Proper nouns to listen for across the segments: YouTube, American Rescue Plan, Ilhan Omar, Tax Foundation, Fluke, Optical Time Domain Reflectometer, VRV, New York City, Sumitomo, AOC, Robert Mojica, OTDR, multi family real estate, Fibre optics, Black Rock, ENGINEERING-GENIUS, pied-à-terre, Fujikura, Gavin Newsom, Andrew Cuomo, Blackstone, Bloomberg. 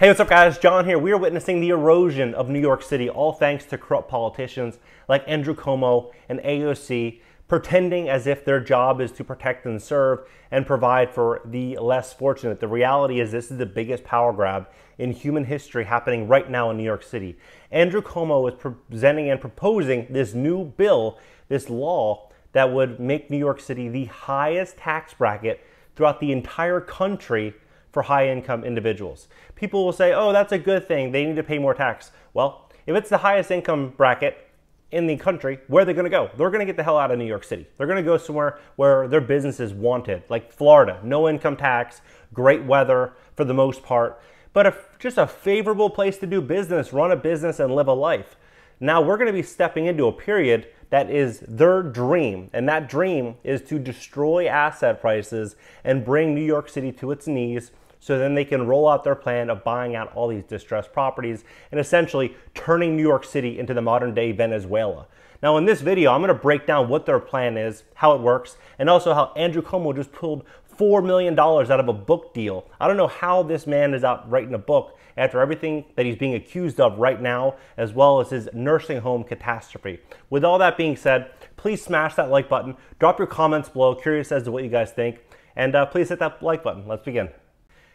Hey, what's up guys? John here. We are witnessing the erosion of New York City, all thanks to corrupt politicians like Andrew Cuomo and AOC, pretending as if their job is to protect and serve and provide for the less fortunate. The reality is this is the biggest power grab in human history happening right now in New York City. Andrew Cuomo is presenting and proposing this new bill, this law that would make New York City the highest tax bracket throughout the entire country for high-income individuals. People will say, oh, that's a good thing, they need to pay more tax. Well, if it's the highest income bracket in the country, where are they gonna go? They're gonna get the hell out of New York City. They're gonna go somewhere where their business is wanted, like Florida, no income tax, great weather for the most part, but just a favorable place to do business, run a business and live a life. Now we're gonna be stepping into a period that is their dream, and that dream is to destroy asset prices and bring New York City to its knees so then they can roll out their plan of buying out all these distressed properties and essentially turning New York City into the modern day Venezuela. Now in this video, I'm gonna break down what their plan is, how it works, and also how Andrew Cuomo just pulled $4 million out of a book deal. I don't know how this man is out writing a book after everything that he's being accused of right now, as well as his nursing home catastrophe. With all that being said, please smash that like button, drop your comments below, curious as to what you guys think, and please hit that like button. Let's begin.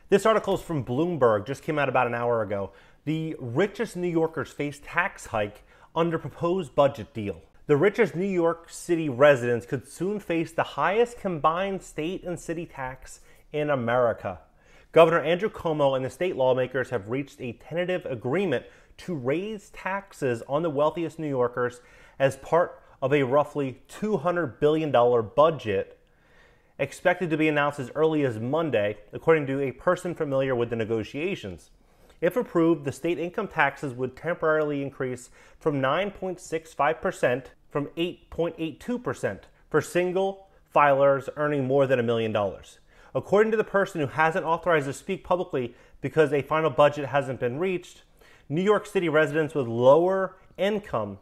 This article is from Bloomberg, just came out about an hour ago. The richest New Yorkers face tax hike under proposed budget deal. The richest New York City residents could soon face the highest combined state and city tax in America. Governor Andrew Cuomo and the state lawmakers have reached a tentative agreement to raise taxes on the wealthiest New Yorkers as part of a roughly $200 billion budget expected to be announced as early as Monday, according to a person familiar with the negotiations. If approved, the state income taxes would temporarily increase from 9.65% from 8.82% for single filers earning more than $1 million. According to the person who hasn't authorized to speak publicly because a final budget hasn't been reached, New York City residents with lower income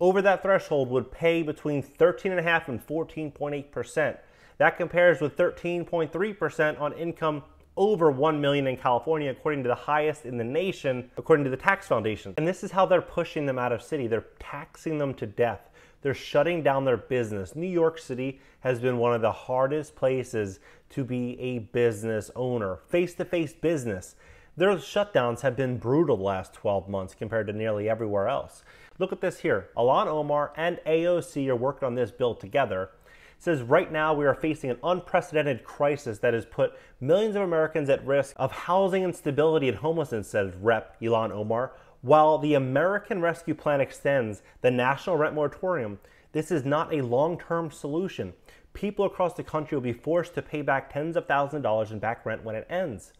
over that threshold would pay between 13.5% and 14.8%. That compares with 13.3% on income over $1 million in California, according to the highest in the nation, according to the Tax Foundation. And this is how they're pushing them out of city. They're taxing them to death. They're shutting down their business. New York City has been one of the hardest places to be a business owner, face-to-face business. Their shutdowns have been brutal the last 12 months compared to nearly everywhere else. Look at this here. Ilhan Omar and AOC are working on this bill together. It says, right now we are facing an unprecedented crisis that has put millions of Americans at risk of housing instability and homelessness, says Rep. Ilhan Omar. While the American Rescue Plan extends the national rent moratorium, this is not a long-term solution. People across the country will be forced to pay back tens of thousands of dollars in back rent when it ends.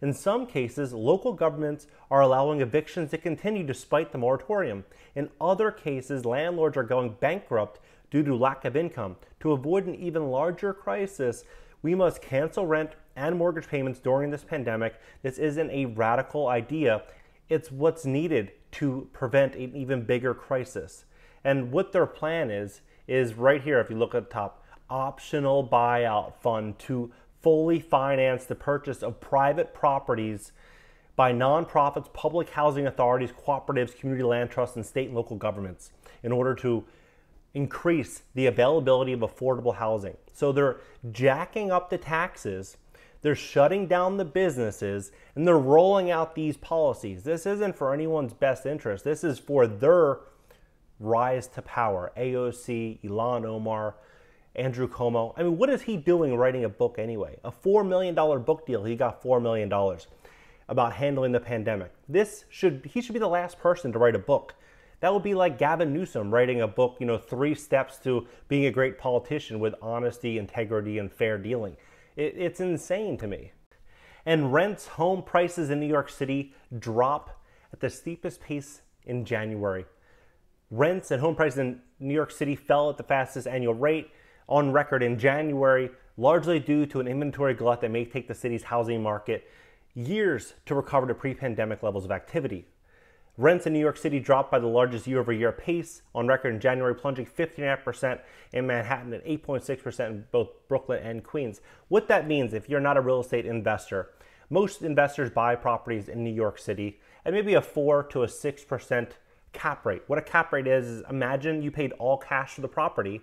In some cases, local governments are allowing evictions to continue despite the moratorium. In other cases, landlords are going bankrupt due to lack of income. To avoid an even larger crisis, we must cancel rent and mortgage payments during this pandemic. This isn't a radical idea. It's what's needed to prevent an even bigger crisis. And what their plan is right here, if you look at the top, optional buyout fund to fully finance the purchase of private properties by nonprofits, public housing authorities, cooperatives, community land trusts, and state and local governments in order to increase the availability of affordable housing. So they're jacking up the taxes, they're shutting down the businesses, and they're rolling out these policies. This isn't for anyone's best interest. This is for their rise to power. AOC, Ilhan Omar, Andrew Cuomo. I mean, what is he doing writing a book anyway? A $4 million book deal, he got $4 million about handling the pandemic. He should be the last person to write a book. That would be like Gavin Newsom writing a book, you know, 3 Steps to Being a Great Politician with Honesty, Integrity, and Fair Dealing. It's insane to me. And rents, home prices in New York City drop at the steepest pace in January. Rents and home prices in New York City fell at the fastest annual rate on record in January, largely due to an inventory glut that may take the city's housing market years to recover to pre-pandemic levels of activity. Rents in New York City dropped by the largest year-over-year pace on record in January, plunging 15.5% in Manhattan and 8.6% in both Brooklyn and Queens. What that means, if you're not a real estate investor, Most investors buy properties in New York City at maybe a 4 to a 6% cap rate. What a cap rate is imagine you paid all cash for the property,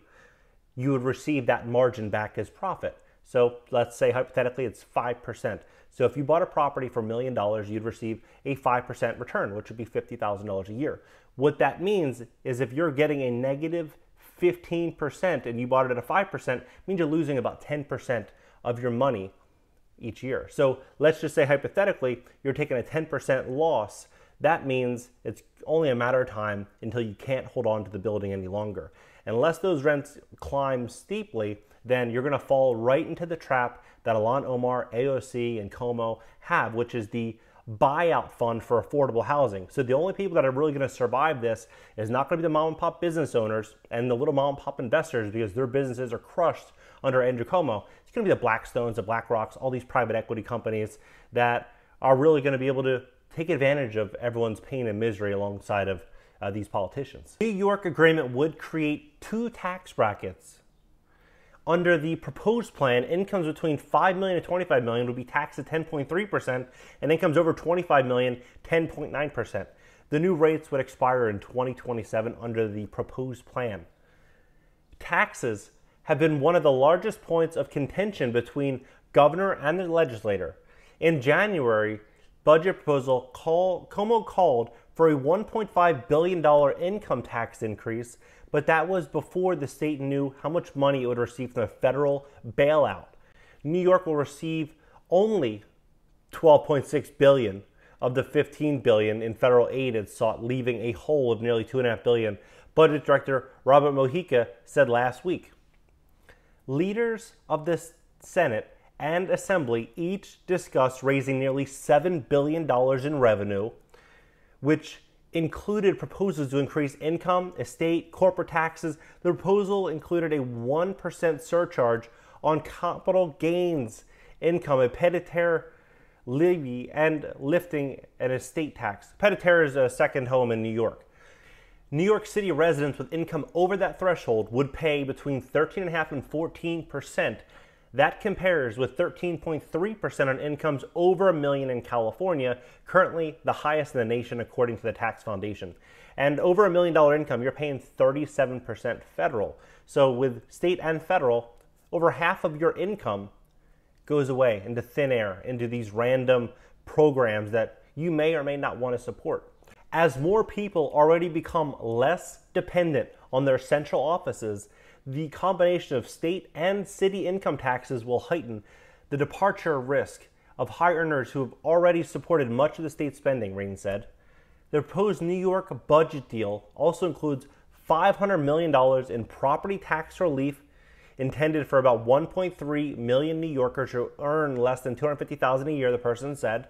you would receive that margin back as profit. So let's say hypothetically it's 5%. So if you bought a property for $1 million, you'd receive a 5% return, which would be $50,000 a year. What that means is if you're getting a negative 15% and you bought it at a 5%, means you're losing about 10% of your money each year. So let's just say hypothetically, you're taking a 10% loss. That means it's only a matter of time until you can't hold on to the building any longer. Unless those rents climb steeply, then you're gonna fall right into the trap that Ilhan Omar, AOC, and Cuomo have, which is the buyout fund for affordable housing. So the only people that are really gonna survive this is not gonna be the mom and pop business owners and the little mom and pop investors, because their businesses are crushed under Andrew Cuomo. It's gonna be the Blackstones, the Black Rocks, all these private equity companies that are really gonna be able to take advantage of everyone's pain and misery alongside of these politicians. The New York agreement would create two tax brackets. Under the proposed plan, incomes between $5 million and $25 million would be taxed at 10.3%, and incomes over $25 million, 10.9%. The new rates would expire in 2027 under the proposed plan. Taxes have been one of the largest points of contention between governor and the legislator. In January, budget proposal Cuomo called for a $1.5 billion income tax increase, but that was before the state knew how much money it would receive from the federal bailout. New York will receive only $12.6 billion of the $15 billion in federal aid it sought, leaving a hole of nearly $2.5 billion, Budget Director Robert Mojica said last week. Leaders of the Senate and Assembly each discussed raising nearly $7 billion in revenue, which included proposals to increase income, estate, corporate taxes. The proposal included a 1% surcharge on capital gains income, a pied-à-terre levy, and lifting an estate tax. Pied-à-terre is a second home in New York. New York City residents with income over that threshold would pay between 13.5% and 14%. That compares with 13.3% on incomes over $1 million in California, currently the highest in the nation according to the Tax Foundation. And over $1 million income, you're paying 37% federal. So with state and federal, over half of your income goes away into thin air, into these random programs that you may or may not want to support. As more people already become less dependent on their central offices, the combination of state and city income taxes will heighten the departure risk of high earners who have already supported much of the state spending, Rain said. The proposed New York budget deal also includes $500 million in property tax relief intended for about 1.3 million New Yorkers who earn less than $250,000 a year, the person said.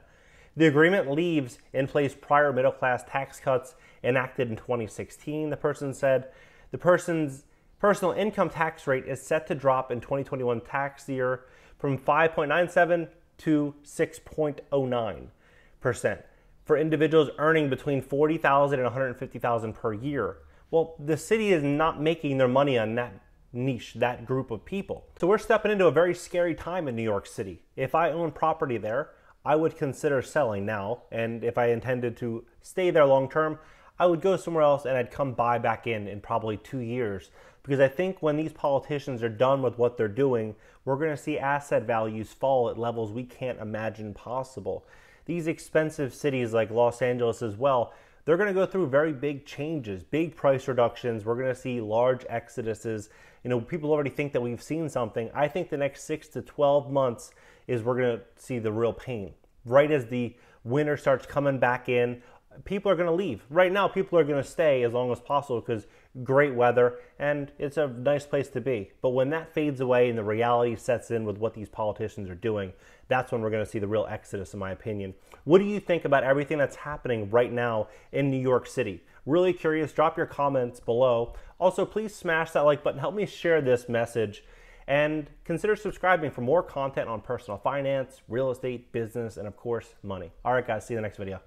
The agreement leaves in place prior middle-class tax cuts enacted in 2016, the person said. The person's personal income tax rate is set to drop in 2021 tax year from 5.97 to 6.09% for individuals earning between $40,000 and $150,000 per year. Well, the city is not making their money on that niche, that group of people. So we're stepping into a very scary time in New York City. If I own property there, I would consider selling now. And if I intended to stay there long term, I would go somewhere else and I'd come buy back in probably 2 years, because I think when these politicians are done with what they're doing, we're going to see asset values fall at levels we can't imagine possible. These expensive cities like Los Angeles as well, they're going to go through very big changes, big price reductions. We're going to see large exoduses. You know, people already think that we've seen something. I think the next 6 to 12 months is we're going to see the real pain. Right as the winter starts coming back in, people are going to leave. Right now, people are going to stay as long as possible because great weather and it's a nice place to be. But when that fades away and the reality sets in with what these politicians are doing, that's when we're going to see the real exodus, in my opinion. What do you think about everything that's happening right now in New York City? Really curious. Drop your comments below. Also, please smash that like button. Help me share this message and consider subscribing for more content on personal finance, real estate, business, and of course, money. All right, guys, see you in the next video.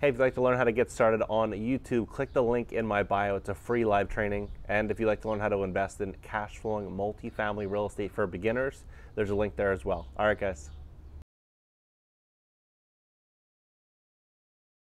Hey, if you'd like to learn how to get started on YouTube, click the link in my bio. It's a free live training. And if you'd like to learn how to invest in cash flowing multifamily real estate for beginners, there's a link there as well. All right, guys.